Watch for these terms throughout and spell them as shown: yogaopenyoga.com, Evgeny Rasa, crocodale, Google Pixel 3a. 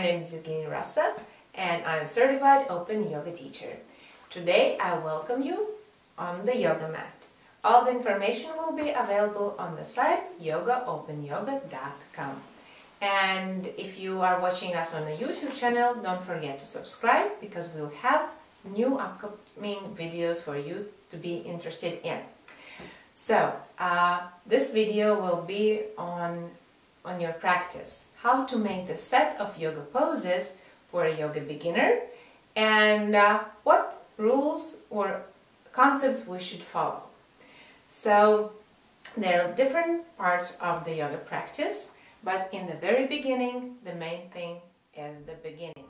My name is Evgeny Rasa and I am certified open yoga teacher. Today I welcome you on the yoga mat. All the information will be available on the site yogaopenyoga.com. And if you are watching us on the YouTube channel, don't forget to subscribe because we'll have new upcoming videos for you to be interested in. So this video will be on your practice, how to make the set of yoga poses for a yoga beginner and what rules or concepts we should follow. So there are different parts of the yoga practice, but in the very beginning, the main thing is the beginning.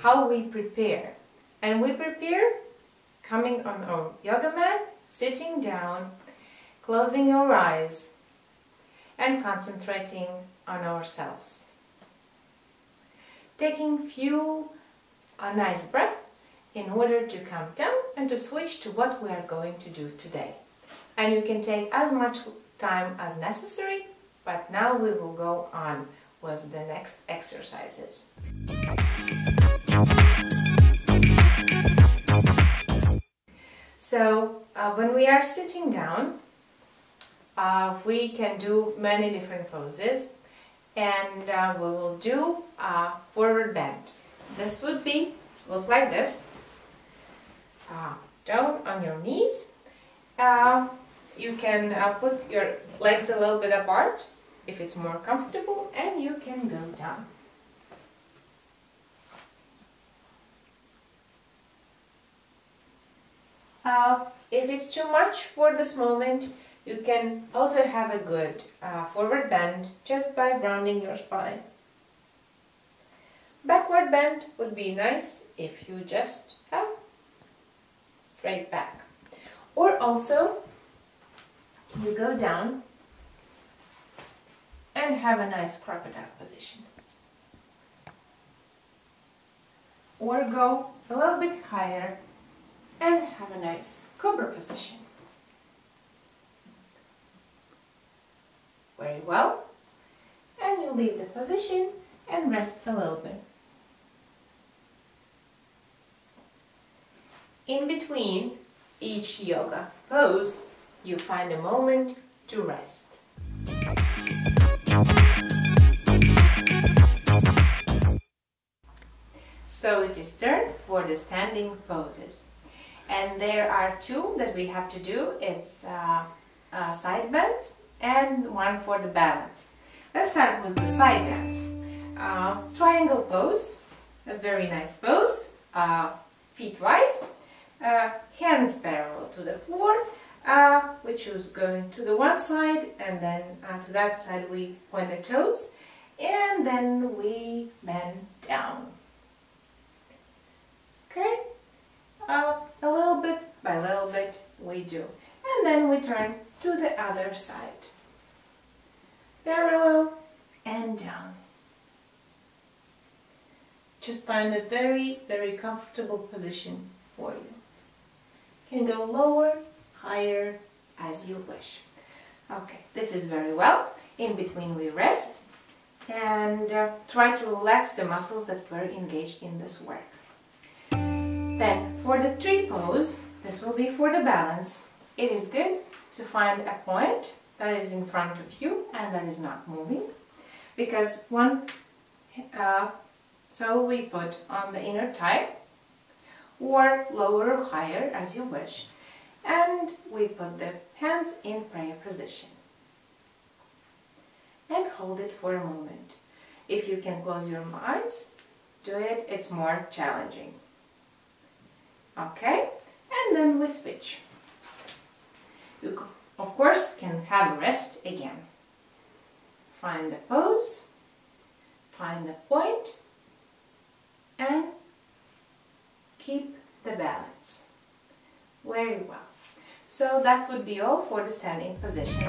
How we prepare. And we prepare coming on our yoga mat, sitting down, closing our eyes, and concentrating on ourselves. Taking a nice breath in order to calm down and to switch to what we are going to do today. And you can take as much time as necessary, but now we will go on with the next exercises. So when we are sitting down, we can do many different poses, and we will do a forward bend. This would look like this, down on your knees. You can put your legs a little bit apart if it's more comfortable, and you can go down. If it's too much for this moment, you can also have a good forward bend just by rounding your spine. Backward bend would be nice if you just have straight back. Or also, you go down and have a nice crocodile position. Or go a little bit higher and have a nice cobra position. Very well. And you leave the position and rest a little bit. In between each yoga pose, you find a moment to rest. So it is time for the standing poses. And there are two that we have to do. It's side bends and one for the balance. Let's start with the side bends. Triangle pose, a very nice pose, feet wide, hands parallel to the floor, which is going to the one side, and then to that side we point the toes, and then we bend down. Okay? A little bit by little bit we do, and then we turn to the other side, parallel and down. Just find a very, very comfortable position for you. You can go lower, higher, as you wish. Okay, this is very well. In between we rest and try to relax the muscles that were engaged in this work. Then, for the tree pose, this will be for the balance. It is good to find a point that is in front of you and that is not moving, because so we put on the inner thigh, or lower or higher, as you wish, and we put the hands in prayer position. And hold it for a moment. If you can close your eyes, do it, it's more challenging. Okay, and then we switch. You, of course, can have a rest again. Find the pose, find the point, and keep the balance. Very well. So that would be all for the standing position.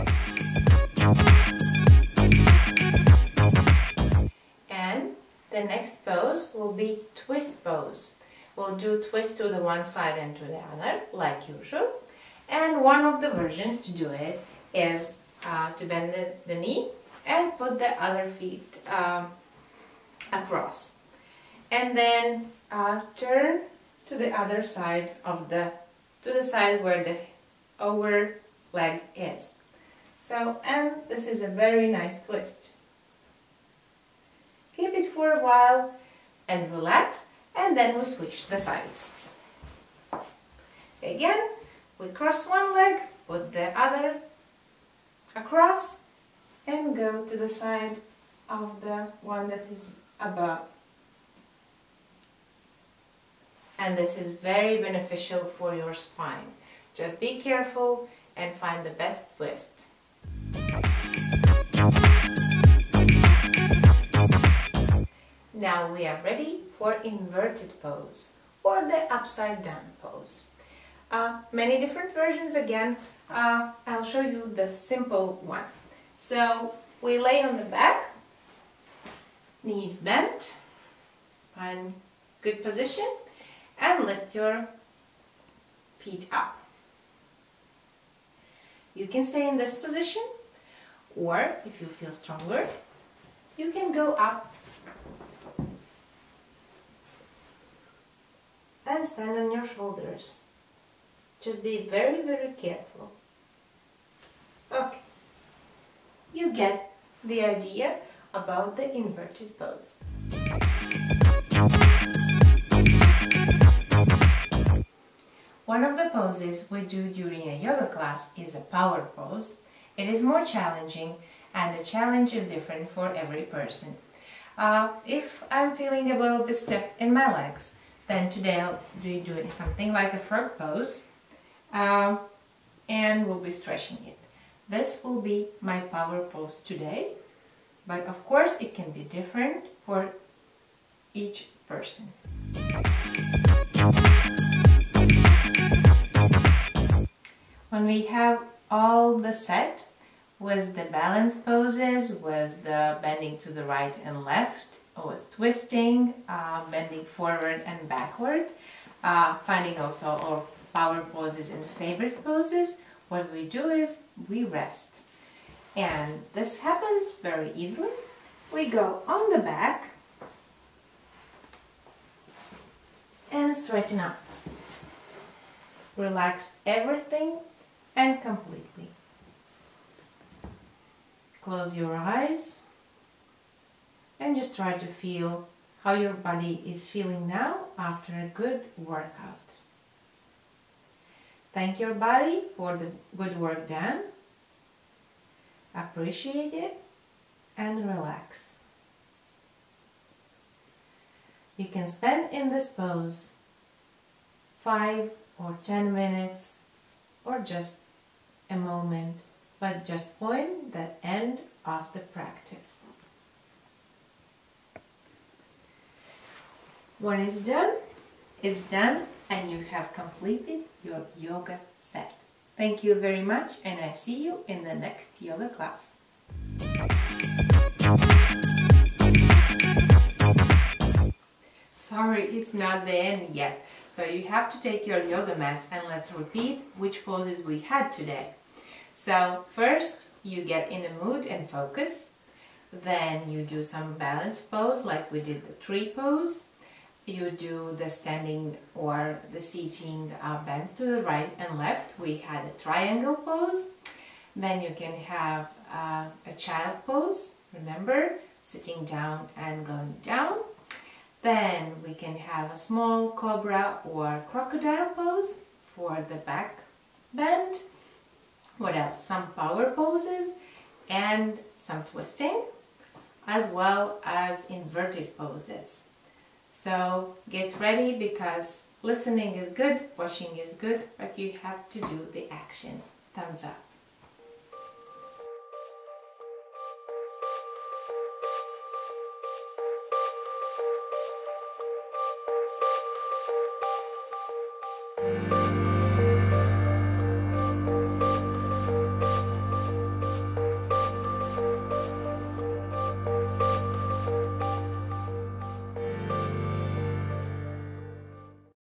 And the next pose will be twist pose. We'll do twist to the one side and to the other, like usual. And one of the versions to do it is to bend the knee and put the other feet across. And then turn to the other side of to the side where the over leg is. So, and this is a very nice twist. Keep it for a while and relax, and then we switch the sides. Again, we cross one leg, put the other across, and go to the side of the one that is above. And this is very beneficial for your spine. Just be careful and find the best twist. Now we are ready for inverted pose or the upside down pose. Many different versions again. I'll show you the simple one. So we lay on the back, knees bent, find good position, and lift your feet up. You can stay in this position, or if you feel stronger, you can go up and stand on your shoulders. Just be very, very careful. Okay, you get the idea about the inverted pose. One of the poses we do during a yoga class is a power pose. It is more challenging, and the challenge is different for every person. If I'm feeling a little bit stiff in my legs, then today I'll be doing something like a frog pose, and we'll be stretching it. This will be my power pose today, but of course it can be different for each person. When we have all the set, with the balance poses, with the bending to the right and left, with twisting, bending forward and backward, finding also our power poses and favorite poses, what we do is we rest. And this happens very easily. We go on the back and straighten up. Relax everything and completely. Close your eyes and just try to feel how your body is feeling now after a good workout. Thank your body for the good work done. Appreciate it and relax. You can spend in this pose 5 or 10 minutes or just a moment, but just point the end of the practice. When it's done, and you have completed your yoga set. Thank you very much, and I see you in the next yoga class. Sorry, it's not the end yet. So you have to take your yoga mats and let's repeat which poses we had today. So first, you get in a mood and focus. Then you do some balance pose like we did the tree pose. You do the standing or the seating bends to the right and left. We had a triangle pose. Then you can have a child pose. Remember, sitting down and going down. Then we can have a small cobra or crocodile pose for the back bend. What else? Some power poses and some twisting, as well as inverted poses. So get ready, because listening is good, watching is good, but you have to do the action. Thumbs up.